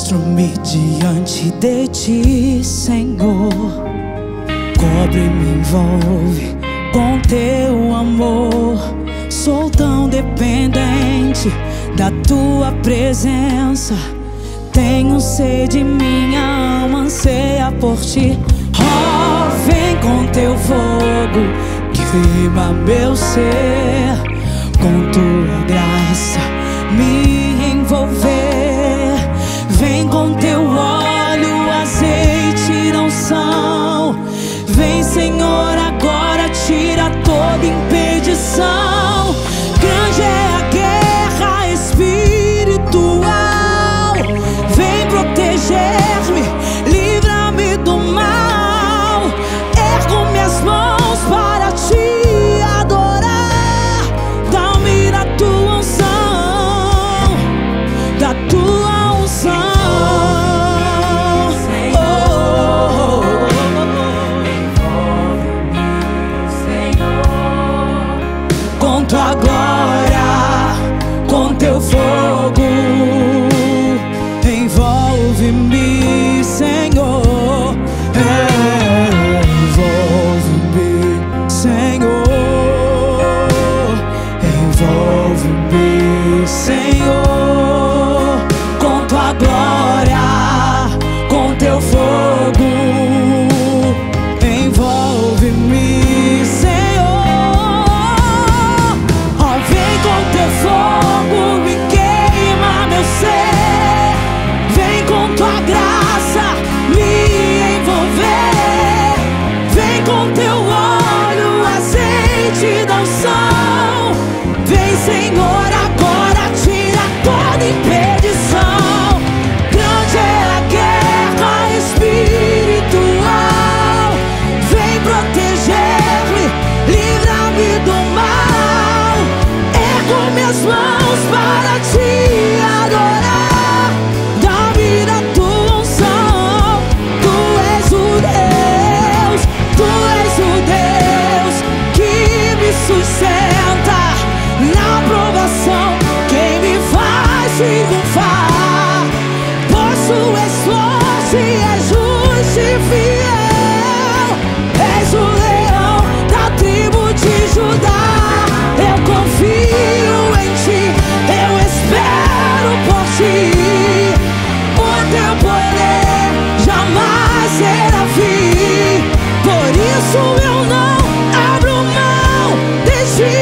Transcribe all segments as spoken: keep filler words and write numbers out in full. prostro-me diante de ti, Senhor. Cobre-me, envolve com teu amor. Sou tão dependente da tua presença. Tenho sede, minha alma anseia por ti. Oh, vem com teu fogo que queima meu ser. Com tua graça me envolver. Vem com teu óleo, azeite e unção. Vem, Senhor, agora tira toda impedição. Grande é a guerra espiritual. Vem proteger-me, livra-me do mal. Ergo minhas mãos para ti adorar. Dá-me da tua unção, da tua unção. Tua glória, com teu fogo, envolve-me, Senhor, envolve-me, Senhor, envolve-me, Senhor, com tua glória, com teu fogo, envolve-me. Senhor, agora tira toda impedição. Grande é a guerra espiritual. Vem proteger-me, livra-me do mal. Ergo minhas mãos para te adorar. Dá-me da tua unção. Tu és o Deus, tu és o Deus que me sustenta. Na aprovação, quem me faz triunfar, pois tu és forte, és justo e fiel. És o leão da tribo de Judá. Eu confio em ti, eu espero por ti. O teu poder jamais será fim. Por isso eu não abro mão de ti.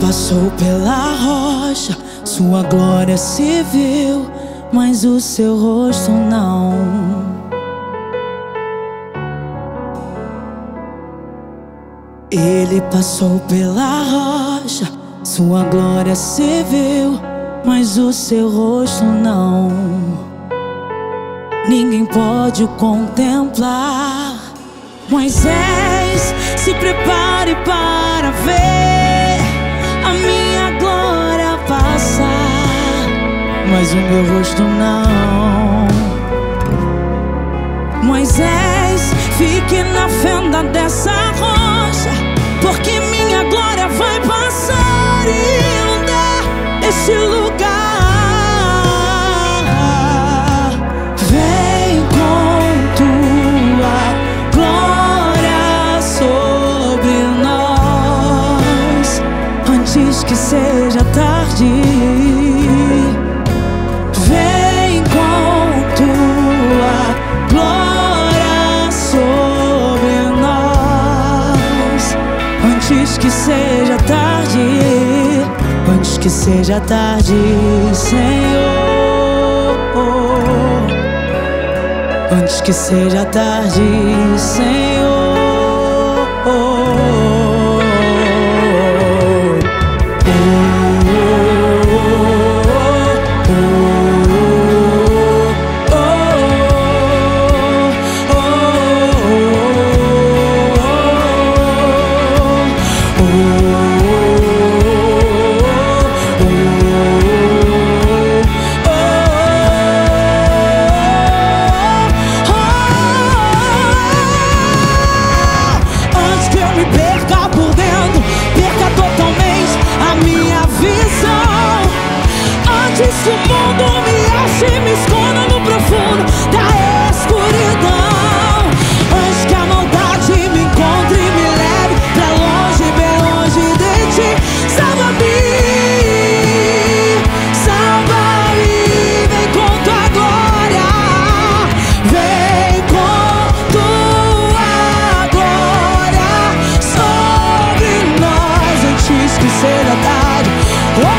Passou pela rocha, sua glória se viu, mas o seu rosto não. Ele passou pela rocha, sua glória se viu, mas o seu rosto não. Ninguém pode o contemplar. Moisés, se prepare para ver a minha glória passar, mas o meu rosto não. Moisés, fique na fenda dessa rocha, porque minha glória vai passar e inundar este lugar. Vem com tua glória sobre nós, antes que seja tarde. Antes que seja tarde, antes que seja tarde, Senhor. Antes que seja tarde, Senhor. O mundo me ache e me esconda no profundo da escuridão, antes que a maldade me encontre e me leve pra longe, bem longe de ti. Salva-me, salva-me, vem com tua glória, vem com tua glória sobre nós, antes que seja tarde. Oh,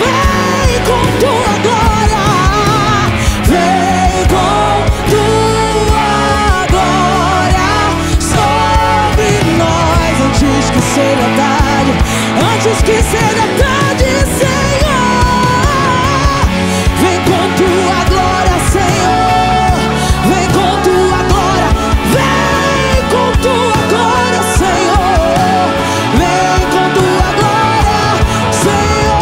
vem com tua glória. Antes que seja tarde, Senhor, vem com tua glória, Senhor, vem com tua glória, vem com tua glória, Senhor, vem com tua glória, Senhor.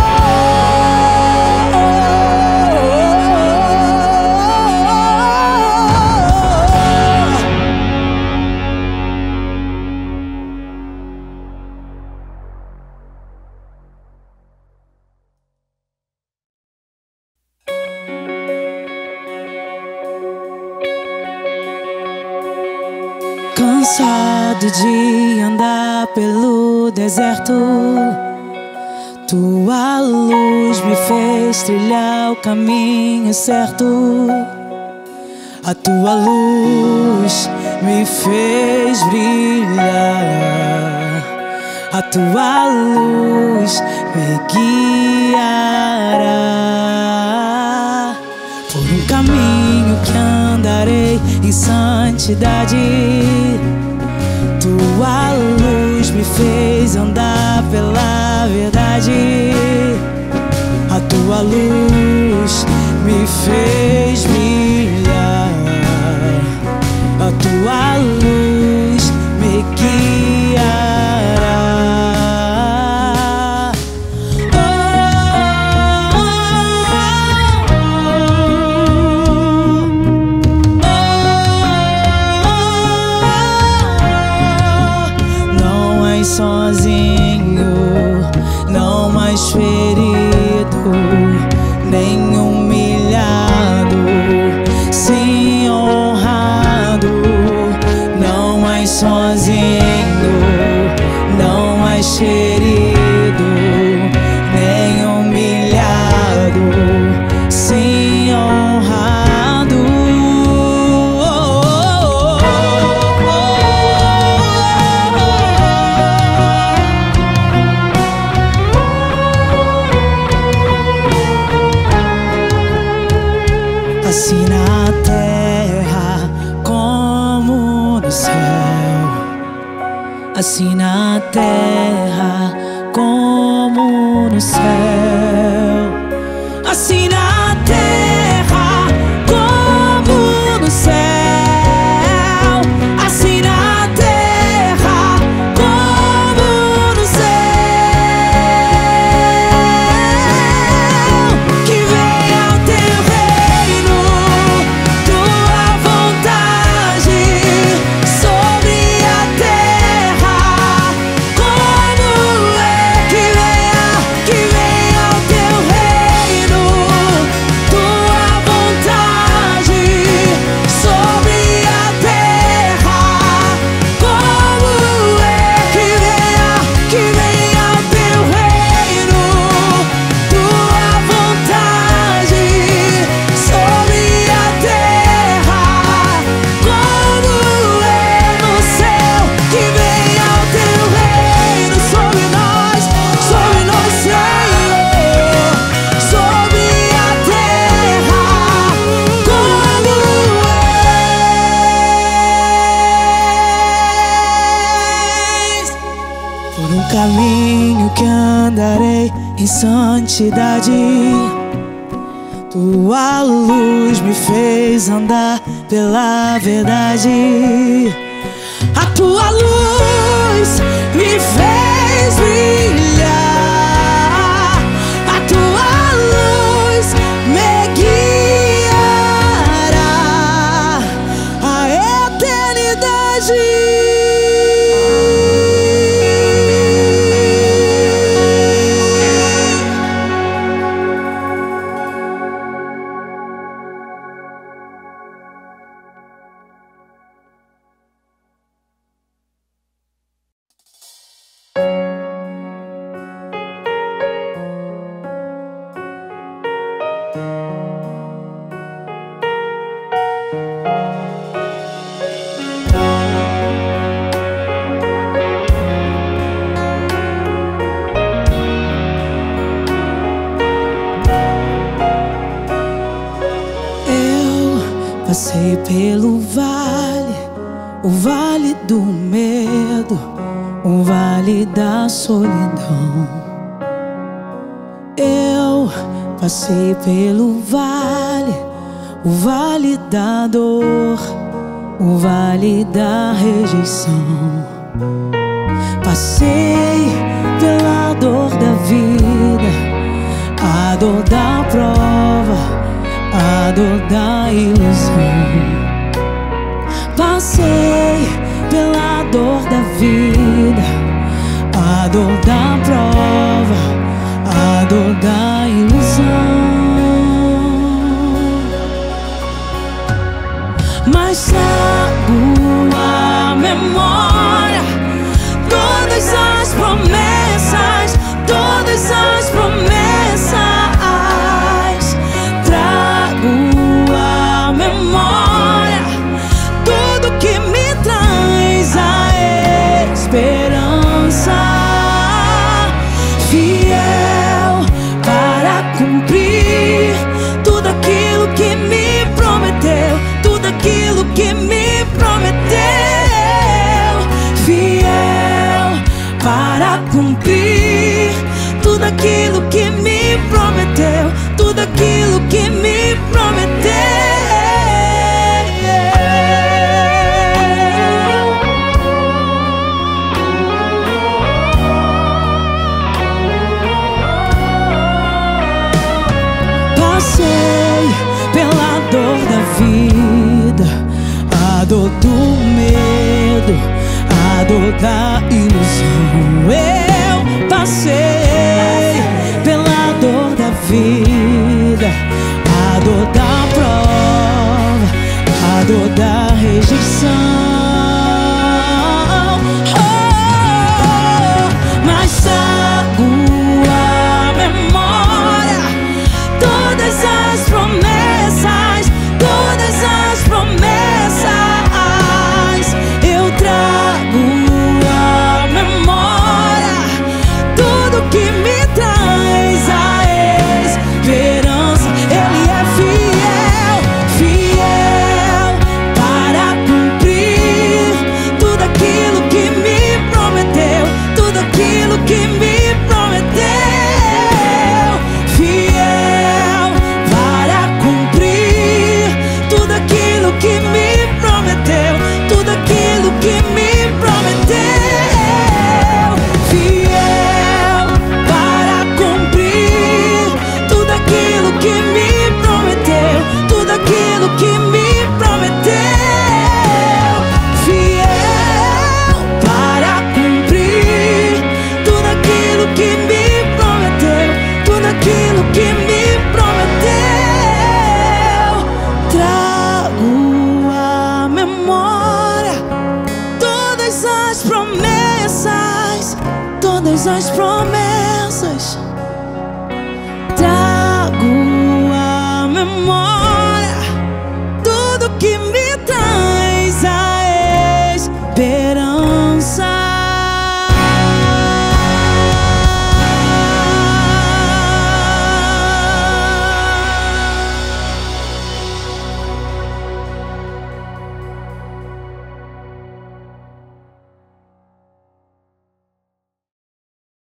Cansado de andar pelo deserto, tua luz me fez trilhar o caminho certo. A tua luz me fez brilhar, a tua luz me guiará por um caminho que andarei em santidade. Tua luz me fez andar pela verdade, a tua luz me fez brilhar, a tua luz me guiará. Sozinho, não mais ferido, nem humilhado, sim honrado. Não mais sozinho, não mais ferido, nem humilhado, sim honrado. Assim na terra como no céu, assim na terra como no céu, assim na terra como no céu, assim na terra como no céu. Que venha o teu reino, tua vontade. santidade. Tua luz me fez andar pela verdade. A tua luz me fez brilhar. A tua luz me guiará à eternidade. Passei pelo vale, o vale do medo, o vale da solidão. Eu passei pelo vale, o vale da dor, o vale da rejeição. Passei pela dor da vida, a dor da prova, a dor da ilusão. Passei pela dor da vida, a dor da prova, a dor da ilusão. Mas na tua memória, todas as promessas, todas as promessas, que me prometeu, fiel para cumprir tudo aquilo que me prometeu, tudo aquilo que me prometeu. Passei pela dor da vida, a dor do medo, a dor da ilusão. Eu passei pela dor da vida, a dor da prova, a dor da rejeição. Oh, mas a tua memória, todas as promessas, todas as promessas, que me traz a esperança. Ele é fiel, fiel para cumprir tudo aquilo que me prometeu, tudo aquilo que me prometeu. Fiel para cumprir tudo aquilo que me prometeu, tudo aquilo que me prometeu. As promessas trago a memória.